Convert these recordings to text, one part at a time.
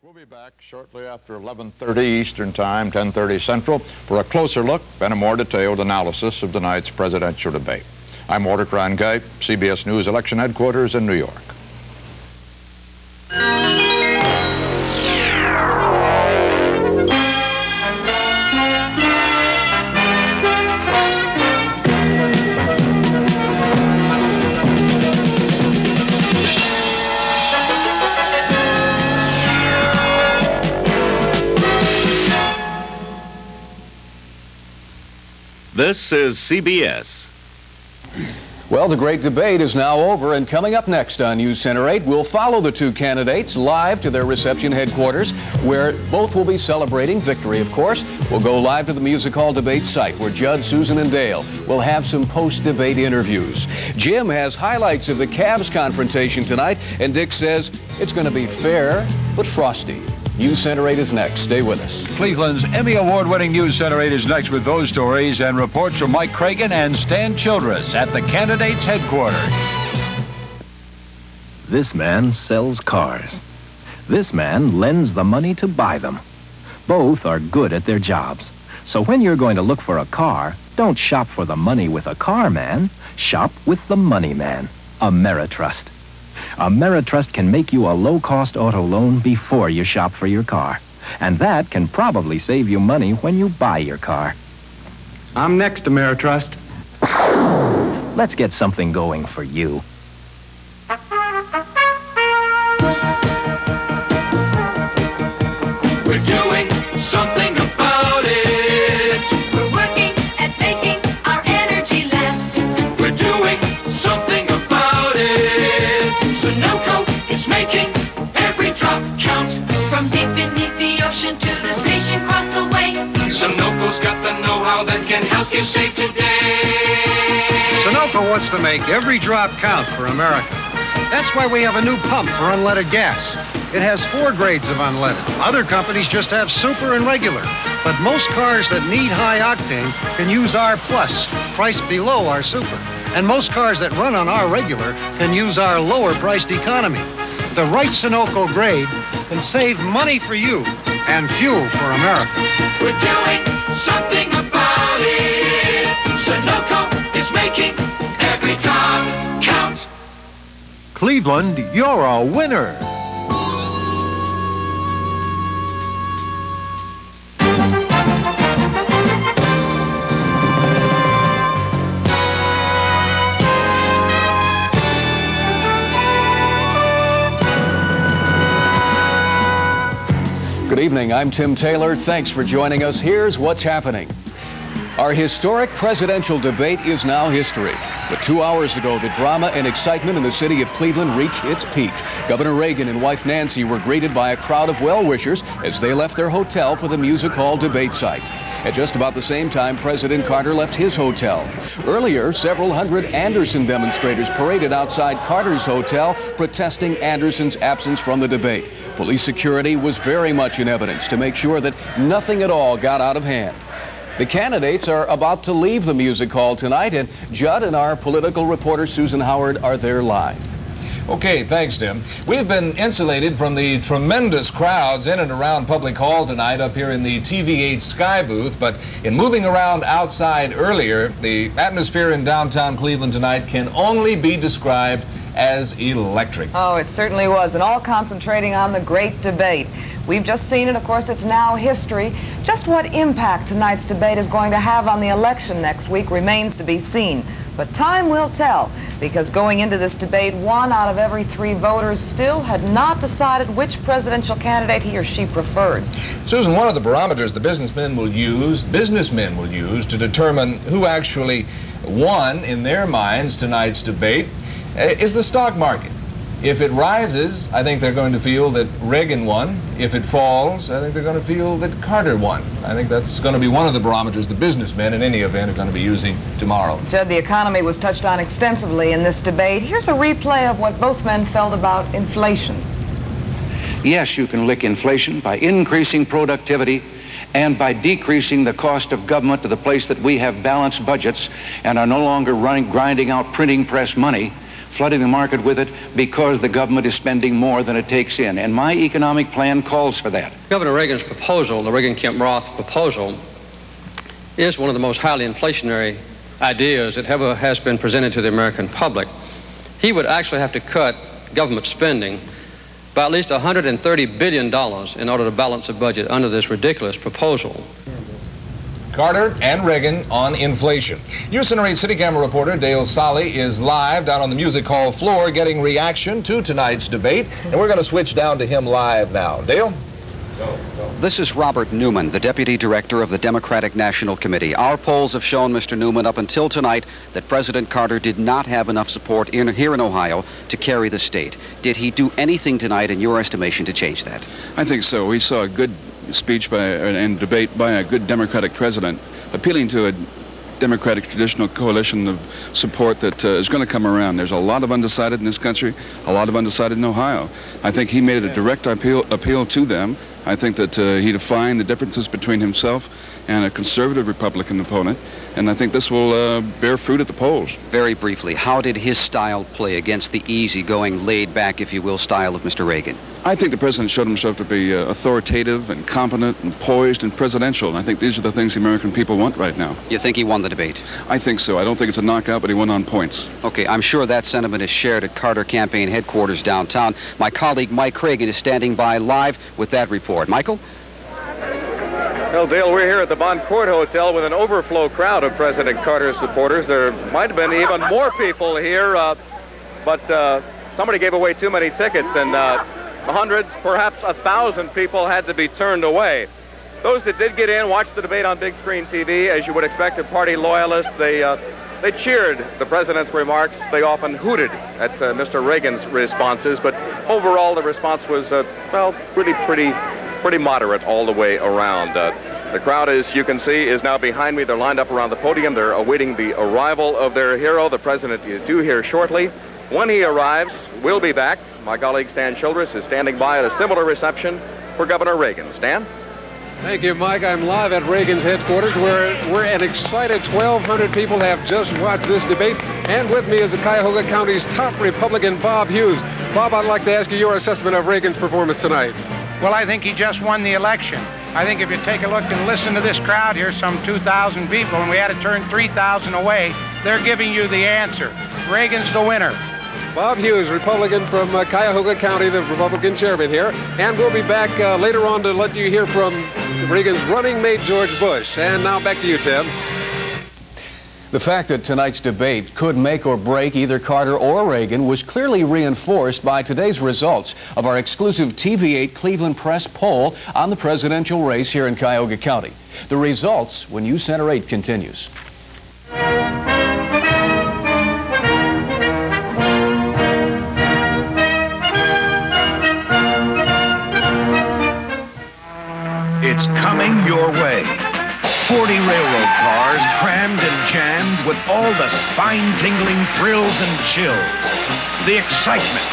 We'll be back shortly after 11:30 Eastern Time, 10:30 Central, for a closer look and a more detailed analysis of tonight's presidential debate. I'm Walter Cronkite, CBS News Election Headquarters in New York. This is CBS. Well, the great debate is now over, and coming up next on News Center 8, we'll follow the two candidates live to their reception headquarters, where both will be celebrating victory, of course. We'll go live to the Music Hall debate site, where Judd, Susan, and Dale will have some post-debate interviews. Jim has highlights of the Cavs confrontation tonight, and Dick says it's going to be fair but frosty. News Center 8 is next. Stay with us. Cleveland's Emmy Award-winning News Center 8 is next with those stories and reports from Mike Cragan and Stan Childress at the candidates' headquarters. This man sells cars. This man lends the money to buy them. Both are good at their jobs. So when you're going to look for a car, don't shop for the money with a car man. Shop with the money man, Ameritrust. Ameritrust can make you a low-cost auto loan before you shop for your car. And that can probably save you money when you buy your car. I'm next, Ameritrust. Let's get something going for you. We're doing something about it. We're working at making our energy last. We're doing something about it. Sunoco is making every drop count. From deep beneath the ocean to the station across the way, Sunoco's got the know-how that can help you save today. Sunoco wants to make every drop count for America. That's why we have a new pump for unleaded gas. It has 4 grades of unleaded. Other companies just have super and regular. But most cars that need high octane can use R+, priced below our super. And most cars that run on our regular can use our lower-priced economy. The right Sunoco grade can save money for you and fuel for America. We're doing something about it. Sunoco is making every drop count. Cleveland, you're a winner. Good evening, I'm Tim Taylor. Thanks for joining us. Here's what's happening. Our historic presidential debate is now history. But 2 hours ago, the drama and excitement in the city of Cleveland reached its peak. Governor Reagan and wife Nancy were greeted by a crowd of well-wishers as they left their hotel for the Music Hall debate site. At just about the same time, President Carter left his hotel. Earlier, several hundred Anderson demonstrators paraded outside Carter's hotel, protesting Anderson's absence from the debate. Police security was very much in evidence to make sure that nothing at all got out of hand. The candidates are about to leave the Music Hall tonight, and Judd and our political reporter Susan Howard are there live. Okay, thanks, Tim. We've been insulated from the tremendous crowds in and around Public Hall tonight up here in the TV8 Sky booth, but in moving around outside earlier, the atmosphere in downtown Cleveland tonight can only be described as electric. Oh, it certainly was, and all concentrating on the great debate. We've just seen it. Of course, it's now history. Just what impact tonight's debate is going to have on the election next week remains to be seen. But time will tell, because going into this debate, 1 out of every 3 voters still had not decided which presidential candidate he or she preferred. Susan, one of the barometers the businessmen will use to determine who actually won in their minds tonight's debate is the stock market. If it rises, I think they're going to feel that Reagan won. If it falls, I think they're going to feel that Carter won. I think that's going to be one of the barometers the businessmen, in any event, are going to be using tomorrow. Judd, the economy was touched on extensively in this debate. Here's a replay of what both men felt about inflation. Yes, you can lick inflation by increasing productivity and by decreasing the cost of government to the place that we have balanced budgets and are no longer grinding out printing press money. flooding the market with it because the government is spending more than it takes in. And my economic plan calls for that. Governor Reagan's proposal, the Reagan-Kemp-Roth proposal, is one of the most highly inflationary ideas that ever has been presented to the American public. He would actually have to cut government spending by at least $130 billion in order to balance the budget under this ridiculous proposal. Carter and Reagan on inflation. News Center 8 City Camera reporter Dale Solly is live down on the Music Hall floor getting reaction to tonight's debate, and we're going to switch down to him live now. Dale? This is Robert Newman, the Deputy Director of the Democratic National Committee. Our polls have shown, Mr. Newman, up until tonight that President Carter did not have enough support here in Ohio to carry the state. Did he do anything tonight, in your estimation, to change that? I think so. We saw a good speech and debate by a good Democratic president, appealing to a Democratic traditional coalition of support that is going to come around. There's a lot of undecided in this country, a lot of undecided in Ohio. I think he made a direct appeal to them. I think that he defined the differences between himself and a conservative Republican opponent, and I think this will bear fruit at the polls. Very briefly, how did his style play against the easygoing, laid-back, if you will, style of Mr. Reagan? I think the president showed himself to be authoritative and competent and poised and presidential, and I think these are the things the American people want right now. You think he won the debate? I think so. I don't think it's a knockout, but he won on points. Okay, I'm sure that sentiment is shared at Carter campaign headquarters downtown. My colleague Mike Cragan is standing by live with that report. Michael? Well, Dale, we're here at the Boncourt Hotel with an overflow crowd of President Carter's supporters. There might have been even more people here, but somebody gave away too many tickets, and hundreds, perhaps 1,000 people had to be turned away. Those that did get in watched the debate on big screen TV. As you would expect of party loyalists, they cheered the president's remarks. They often hooted at Mr. Reagan's responses, but overall the response was, well, pretty moderate all the way around. The crowd, as you can see, is now behind me. They're lined up around the podium. They're awaiting the arrival of their hero. The president is due here shortly. When he arrives, we'll be back. My colleague Stan Childress is standing by at a similar reception for Governor Reagan. Stan? Thank you, Mike. I'm live at Reagan's headquarters, where we're an excited 1,200 people have just watched this debate. And with me is the Cuyahoga County's top Republican, Bob Hughes. Bob, I'd like to ask you your assessment of Reagan's performance tonight. Well, I think he just won the election. I think if you take a look and listen to this crowd here, some 2,000 people, and we had to turn 3,000 away, they're giving you the answer. Reagan's the winner. Bob Hughes, Republican from Cuyahoga County, the Republican chairman here. And we'll be back later on to let you hear from Reagan's running mate, George Bush. And now back to you, Tim. The fact that tonight's debate could make or break either Carter or Reagan was clearly reinforced by today's results of our exclusive TV8 Cleveland Press poll on the presidential race here in Cuyahoga County. The results when News Center 8 continues. It's coming your way. 40 railroad cars crammed and jammed with all the spine-tingling thrills and chills. The excitement,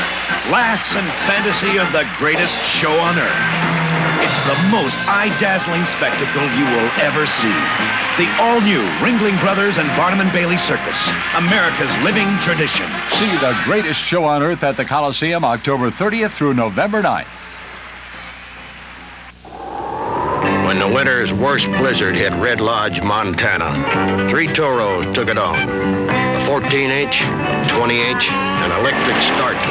laughs, and fantasy of the greatest show on earth. It's the most eye-dazzling spectacle you will ever see. The all-new Ringling Brothers and Barnum and Bailey Circus, America's living tradition. See the greatest show on earth at the Coliseum October 30th through November 9th. When the winter's worst blizzard hit Red Lodge, Montana, 3 Toros took it on. A 14-inch, 20-inch, and electric Star 20.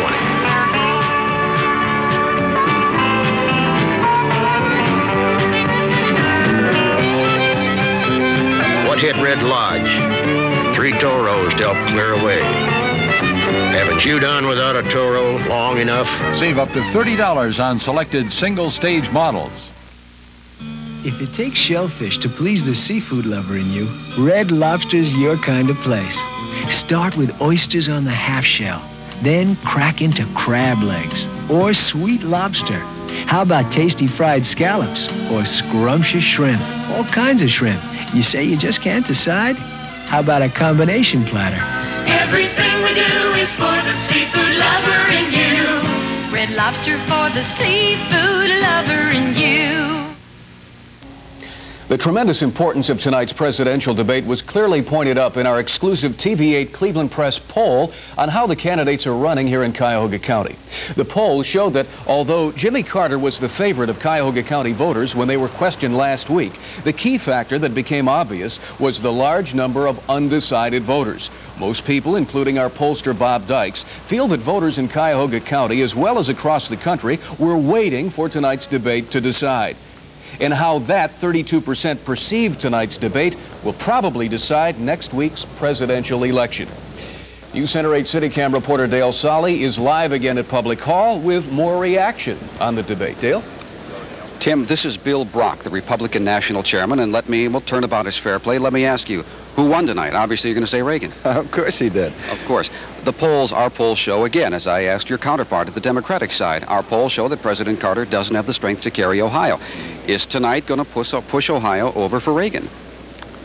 What hit Red Lodge? 3 Toros to help clear away. Haven't you done without a Toro long enough? Save up to $30 on selected single-stage models. If it takes shellfish to please the seafood lover in you, Red Lobster's your kind of place. Start with oysters on the half shell, then crack into crab legs or sweet lobster. How about tasty fried scallops or scrumptious shrimp? All kinds of shrimp. You say you just can't decide? How about a combination platter? Everything we do is for the seafood lover in you. Red Lobster for the seafood lover in you. The tremendous importance of tonight's presidential debate was clearly pointed up in our exclusive TV8 Cleveland Press poll on how the candidates are running here in Cuyahoga County. The poll showed that although Jimmy Carter was the favorite of Cuyahoga County voters when they were questioned last week, the key factor that became obvious was the large number of undecided voters. Most people, including our pollster Bob Dykes, feel that voters in Cuyahoga County, as well as across the country, were waiting for tonight's debate to decide. And how that 32% perceived tonight's debate will probably decide next week's presidential election. News Center 8 City Cam reporter Dale Solly is live again at Public Hall with more reaction on the debate. Dale? Tim, this is Bill Brock, the Republican National Chairman, and we'll turn about his fair play. Let me ask you, who won tonight? Obviously, you're going to say Reagan. Of course he did. Of course. The polls, our polls show, again, as I asked your counterpart at the Democratic side, our polls show that President Carter doesn't have the strength to carry Ohio. Is tonight going to push Ohio over for Reagan?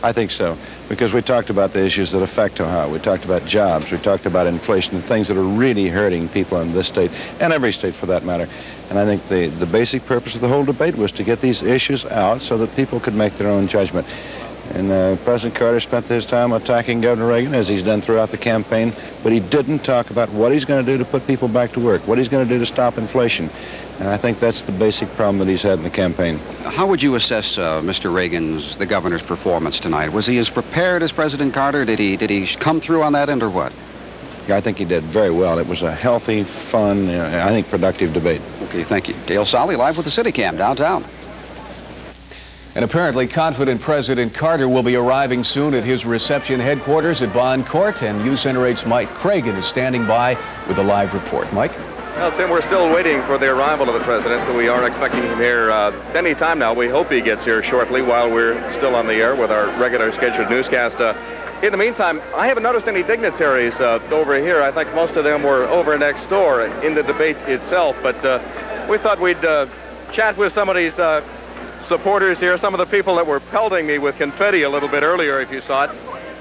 I think so, because we talked about the issues that affect Ohio. We talked about jobs, we talked about inflation, the things that are really hurting people in this state, and every state for that matter. And I think the basic purpose of the whole debate was to get these issues out so that people could make their own judgment. And President Carter spent his time attacking Governor Reagan, as he's done throughout the campaign, but he didn't talk about what he's going to do to put people back to work, what he's going to do to stop inflation. And I think that's the basic problem that he's had in the campaign. How would you assess Mr. Reagan's, the governor's, performance tonight? Was he as prepared as President Carter? Did he come through on that end, or what? Yeah, I think he did very well. It was a healthy, fun, I think productive debate. Okay, thank you. Dale Solly, live with the City Cam downtown. And apparently confident President Carter will be arriving soon at his reception headquarters at Bond Court, and News Center 8's Mike Cragan is standing by with a live report. Mike? Well, Tim, we're still waiting for the arrival of the president, but we are expecting him here any time now. We hope he gets here shortly while we're still on the air with our regular scheduled newscast. In the meantime, I haven't noticed any dignitaries over here. I think most of them were over next door in the debate itself, but we thought we'd chat with some of these supporters here, some of the people that were pelting me with confetti a little bit earlier, if you saw it.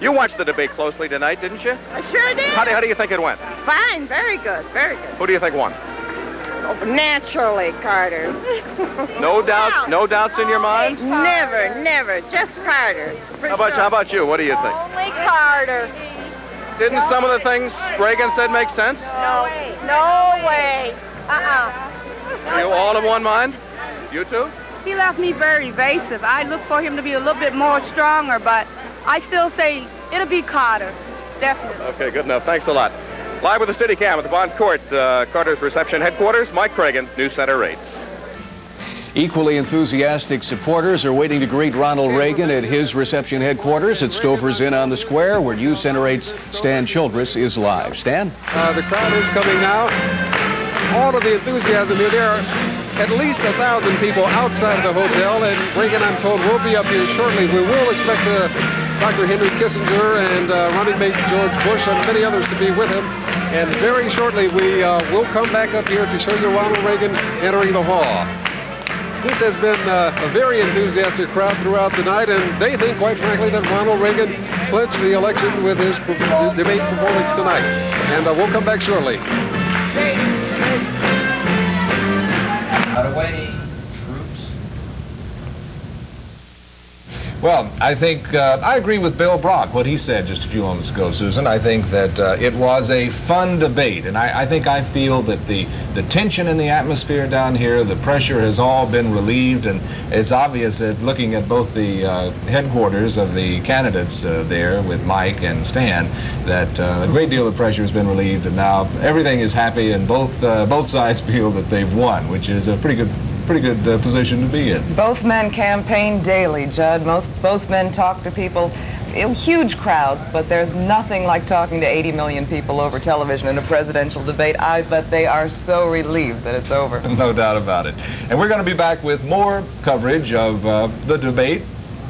You watched the debate closely tonight, didn't you? I sure did. How do you think it went? Fine, very good, very good. Who do you think won? Oh, naturally, Carter. No doubts, no doubts in your mind? Never, never, just Carter. How about you? What do you think? Only Carter. Didn't some of the things Reagan said make sense? No, no way. Are you all of one mind? You two? He left me very evasive. I look for him to be a little bit more stronger, but I still say it'll be Carter, definitely. Okay, good enough. Thanks a lot. Live with the City Cam at the Bond Court, Carter's reception headquarters. Mike Cragan, News Center 8. Equally enthusiastic supporters are waiting to greet Ronald Reagan at his reception headquarters at Stouffer's Inn on the Square, where News Center 8's Stan Childress is live. Stan? The crowd is coming now. All of the enthusiasm here. There are at least 1,000 people outside of the hotel, and Reagan, I'm told, will be up here shortly. We will expect Dr. Henry Kissinger and running mate George Bush and many others to be with him. And very shortly, we will come back up here to show you Ronald Reagan entering the hall. This has been a very enthusiastic crowd throughout the night, and they think, quite frankly, that Ronald Reagan clinched the election with his debate performance tonight. And we'll come back shortly. Away, troops. Well, I think I agree with Bill Brock, what he said just a few moments ago, Susan. I think that it was a fun debate, and I think I feel that the tension in the atmosphere down here, the pressure has all been relieved, and it's obvious that looking at both the headquarters of the candidates there with Mike and Stan, that a great deal of pressure has been relieved, and now everything is happy, and both sides feel that they've won, which is a pretty good position to be in. Both men campaign daily, Judd. Both men talk to people. Huge crowds, but there's nothing like talking to 80 million people over television in a presidential debate. I bet they are so relieved that it's over. No doubt about it. And we're going to be back with more coverage of the debate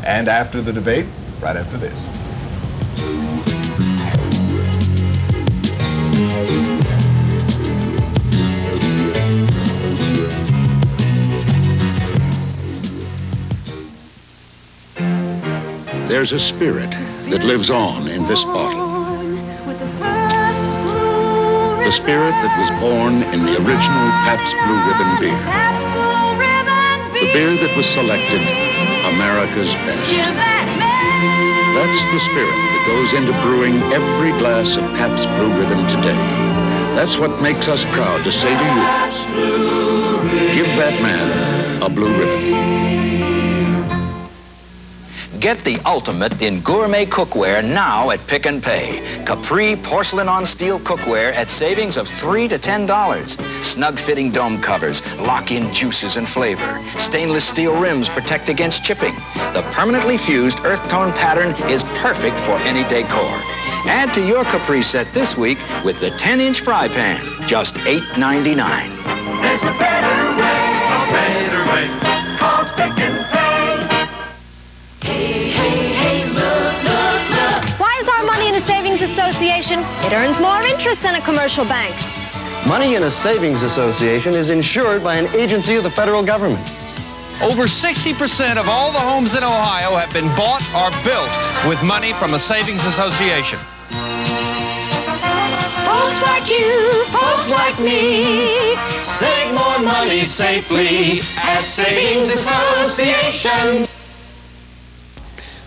and after the debate, right after this. There's a spirit that lives on in this bottle. The spirit that was born in the original Pabst Blue Ribbon beer. The beer that was selected America's best. That's the spirit that goes into brewing every glass of Pabst Blue Ribbon today. That's what makes us proud to say to you, give that man a blue ribbon. Get the ultimate in gourmet cookware now at Pick and Pay. Capri porcelain on steel cookware at savings of $3 to $10. Snug-fitting dome covers lock in juices and flavor. Stainless steel rims protect against chipping. The permanently fused earth tone pattern is perfect for any decor. Add to your Capri set this week with the 10-inch fry pan, just $8.99. There's a better way, a better way. Call Pick and Pay. Hey, hey, hey, look, look, look. Why is our money in a savings association? It earns more interest than a commercial bank. Money in a savings association is insured by an agency of the federal government. Over 60% of all the homes in Ohio have been bought or built with money from a savings association. Folks like you, folks like me, save more money safely at savings associations.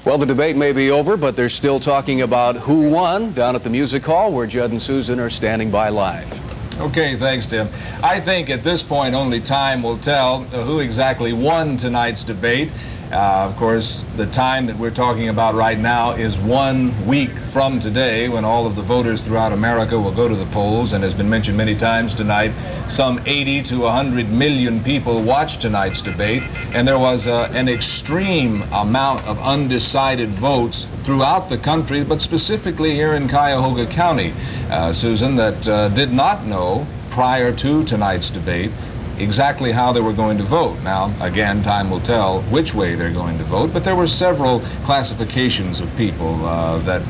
Well, the debate may be over, but they're still talking about who won down at the Music Hall, where Judd and Susan are standing by live. Okay, thanks, Tim. I think at this point only time will tell who exactly won tonight's debate. Of course, the time that we're talking about right now is 1 week from today, when all of the voters throughout America will go to the polls. And as has been mentioned many times tonight, some 80 to 100 million people watched tonight's debate. And there was an extreme amount of undecided votes throughout the country, but specifically here in Cuyahoga County, Susan, that did not know prior to tonight's debate exactly how they were going to vote. Now, again, time will tell which way they're going to vote, but there were several classifications of people that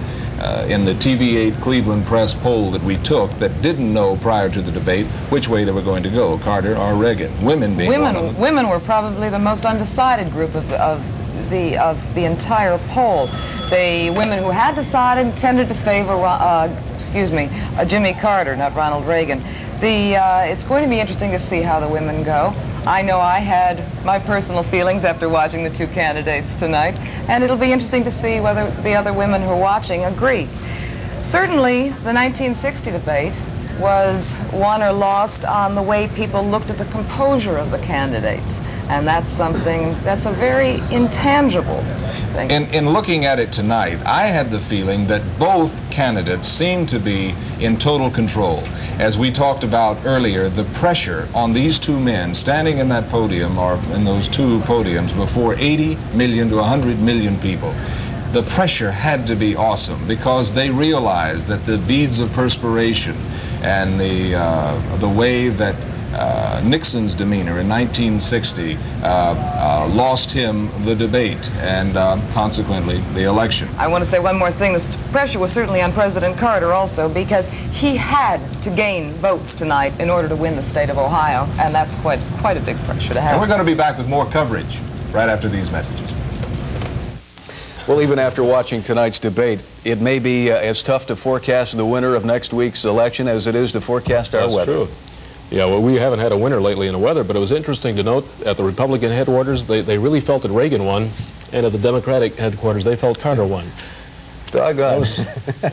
in the TV8 Cleveland Press poll that we took that didn't know prior to the debate which way they were going to go, Carter or Reagan. Women being one of them. Women were probably the most undecided group of the entire poll. The women who had decided tended to favor, Jimmy Carter, not Ronald Reagan. It's going to be interesting to see how the women go. I know I had my personal feelings after watching the two candidates tonight, and it'll be interesting to see whether the other women who are watching agree. Certainly, the 1960 debate was won or lost on the way people looked at the composure of the candidates, and that's something that's a very intangible thing. In looking at it tonight, I had the feeling that both candidates seemed to be in total control. As we talked about earlier, the pressure on these two men standing in that podium, or in those two podiums, before 80 million to 100 million people. The pressure had to be awesome, because they realized that the beads of perspiration and the way that Nixon's demeanor in 1960 lost him the debate and consequently the election. I want to say one more thing. This pressure was certainly on President Carter also, because he had to gain votes tonight in order to win the state of Ohio, and that's quite a big pressure to have. And we're going to be back with more coverage right after these messages. Well, even after watching tonight's debate, it may be as tough to forecast the winner of next week's election as it is to forecast our weather. That's true. Yeah, well, we haven't had a winner lately in the weather, but it was interesting to note at the Republican headquarters, they really felt that Reagan won, and at the Democratic headquarters, they felt Carter won. Doggone.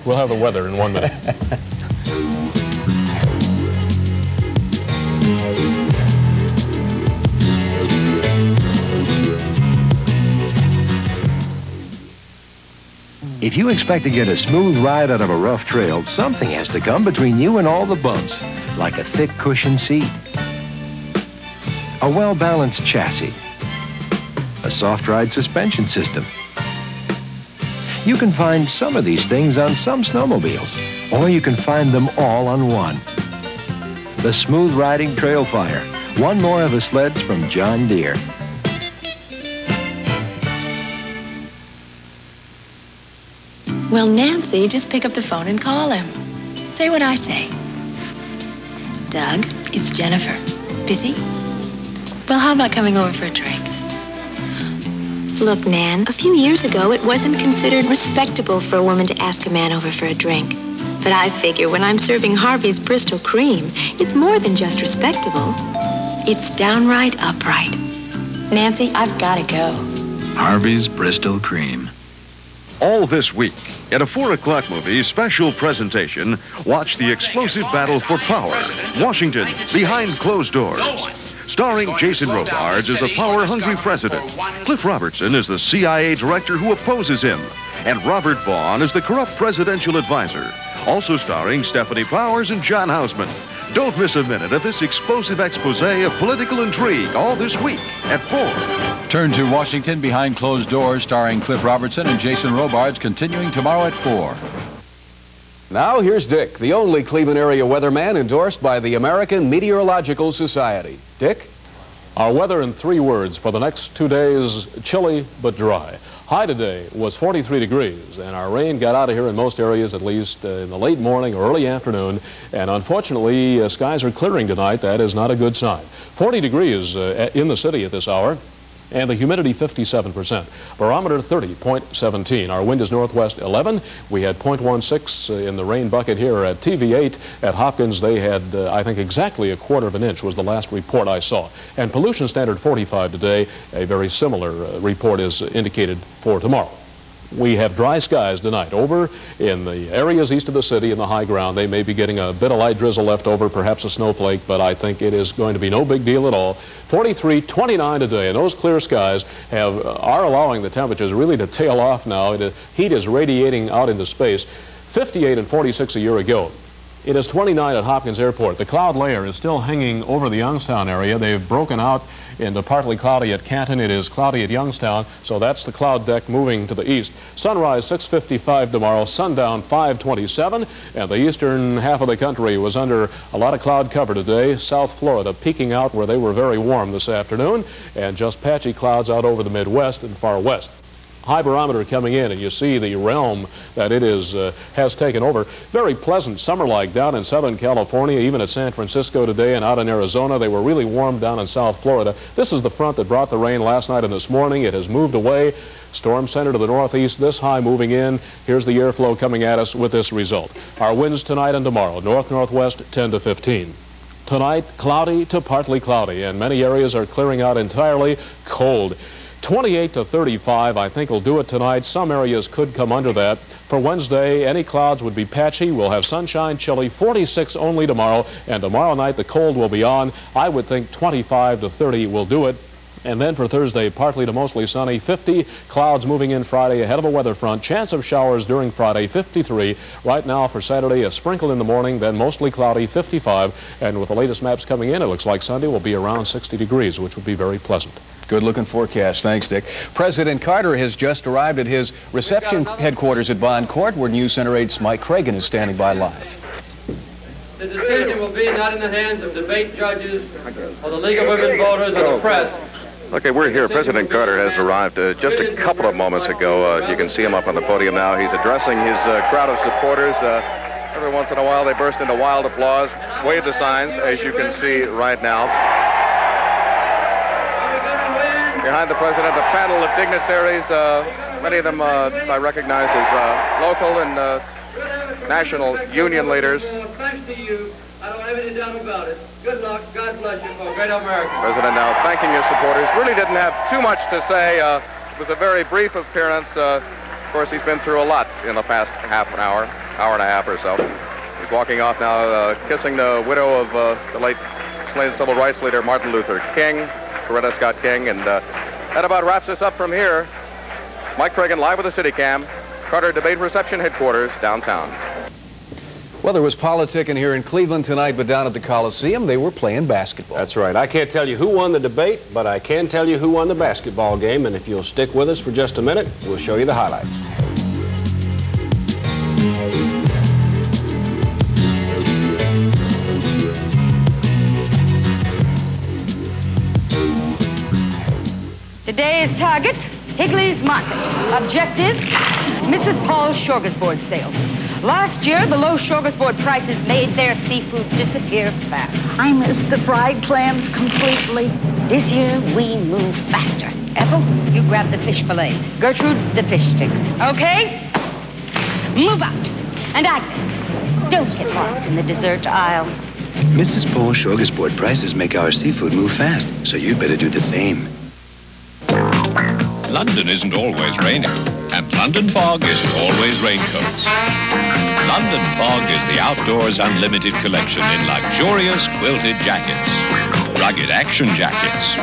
We'll have the weather in 1 minute. If you expect to get a smooth ride out of a rough trail, something has to come between you and all the bumps, like a thick cushion seat, a well-balanced chassis, a soft ride suspension system. You can find some of these things on some snowmobiles, or you can find them all on one. The Smooth Riding Trail Fire, one more of the sleds from John Deere. Well, Nancy, just pick up the phone and call him. Say what I say. Doug, it's Jennifer. Busy? Well, how about coming over for a drink? Look, Nan, a few years ago, it wasn't considered respectable for a woman to ask a man over for a drink. But I figure when I'm serving Harvey's Bristol Cream, it's more than just respectable. It's downright upright. Nancy, I've got to go. Harvey's Bristol Cream. All this week, at a 4 o'clock movie special presentation, watch the explosive battle for power, Washington Behind Closed Doors. Starring Jason Robards as the power-hungry president, Cliff Robertson as the CIA director who opposes him, and Robert Vaughn as the corrupt presidential advisor. Also starring Stephanie Powers and John Houseman. Don't miss a minute of this explosive expose of political intrigue all this week at 4. Turn to Washington Behind Closed Doors, starring Cliff Robertson and Jason Robards, continuing tomorrow at 4. Now here's Dick, the only Cleveland area weatherman endorsed by the American Meteorological Society. Dick? Our weather in 3 words for the next 2 days, chilly but dry. High today was 43 degrees, and our rain got out of here in most areas, at least in the late morning or early afternoon. And unfortunately, skies are clearing tonight. That is not a good sign. 40 degrees in the city at this hour. And the humidity 57%. Barometer 30.17. Our wind is northwest 11. We had 0.16 in the rain bucket here at TV8. At Hopkins, they had, I think, exactly a quarter of an inch was the last report I saw. And pollution standard 45 today. A very similar report is indicated for tomorrow. We have dry skies tonight. Over in the areas east of the city in the high ground, they may be getting a bit of light drizzle left over, perhaps a snowflake, but I think it is going to be no big deal at all. 43, 29 today, and those clear skies are allowing the temperatures really to tail off now. The heat is radiating out into space. 58 and 46 a year ago. It is 29 at Hopkins Airport. The cloud layer is still hanging over the Youngstown area. They've broken out into partly cloudy at Canton. It is cloudy at Youngstown, so that's the cloud deck moving to the east. Sunrise 6:55 tomorrow, sundown 5:27, and the eastern half of the country was under a lot of cloud cover today. South Florida peaking out where they were very warm this afternoon, and just patchy clouds out over the Midwest and far west. High barometer coming in, and you see the realm that it is has taken over. Very pleasant summer-like down in Southern California, even at San Francisco today and out in Arizona. They were really warm down in South Florida. This is the front that brought the rain last night and this morning. It has moved away. Storm center to the northeast, this high moving in. Here's the airflow coming at us with this result. Our winds tonight and tomorrow, north-northwest 10 to 15. Tonight, cloudy to partly cloudy, and many areas are clearing out entirely. Cold. 28 to 35, I think, will do it tonight. Some areas could come under that. For Wednesday, any clouds would be patchy. We'll have sunshine, chilly, 46 only tomorrow. And tomorrow night, the cold will be on. I would think 25 to 30 will do it. And then for Thursday, partly to mostly sunny, 50. Clouds moving in Friday ahead of a weather front. Chance of showers during Friday, 53. Right now for Saturday, a sprinkle in the morning, then mostly cloudy, 55. And with the latest maps coming in, it looks like Sunday will be around 60 degrees, which would be very pleasant. Good-looking forecast. Thanks, Dick. President Carter has just arrived at his reception headquarters at Bond Court, where News Center 8's Mike Cragan is standing by live. The decision will be not in the hands of debate judges or the League of Women Voters or the press. Okay, we're here. President Carter has arrived just a couple of moments ago. You can see him up on the podium now. He's addressing his crowd of supporters. Every once in a while, they burst into wild applause, wave the signs, as you can see right now. Behind the president, a panel of dignitaries, many of them I recognize as local and national union leaders. I don't have any doubt about it. Good luck. God bless you for a great America. President now thanking his supporters. Really didn't have too much to say. It was a very brief appearance. Of course, he's been through a lot in the past half an hour, hour and a half or so. He's walking off now, kissing the widow of the late civil rights leader Martin Luther King, Coretta Scott King. And that about wraps us up from here. Mike Cragan live with the City Cam, Carter Debate Reception Headquarters, downtown. Well, there was politicking here in Cleveland tonight, but down at the Coliseum, they were playing basketball. That's right. I can't tell you who won the debate, but I can tell you who won the basketball game, and if you'll stick with us for just a minute, we'll show you the highlights. Today's target, Higley's Market. Objective, Mrs. Paul's Smorgasbord sale. Last year, the low smorgasbord prices made their seafood disappear fast. I miss the fried clams completely. This year, we move faster. Ethel, you grab the fish fillets. Gertrude, the fish sticks. Okay? Move out. And Agnes, don't get lost in the dessert aisle. Mrs. Paul's smorgasbord prices make our seafood move fast, so you'd better do the same. London isn't always rainy, and London Fog isn't always raincoats. London Fog is the outdoors unlimited collection in luxurious quilted jackets, rugged action jackets,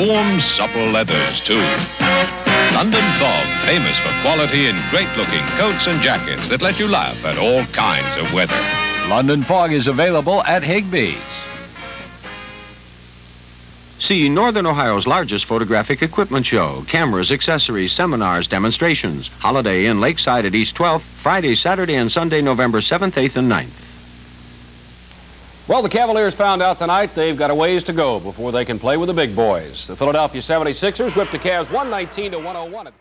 warm, supple leathers, too. London Fog, famous for quality in great-looking coats and jackets that let you laugh at all kinds of weather. London Fog is available at Higbee's. See Northern Ohio's largest photographic equipment show. Cameras, accessories, seminars, demonstrations. Holiday Inn Lakeside at East 12th, Friday, Saturday, and Sunday, November 7th, 8th, and 9th. Well, the Cavaliers found out tonight they've got a ways to go before they can play with the big boys. The Philadelphia 76ers whipped the Cavs 119-101.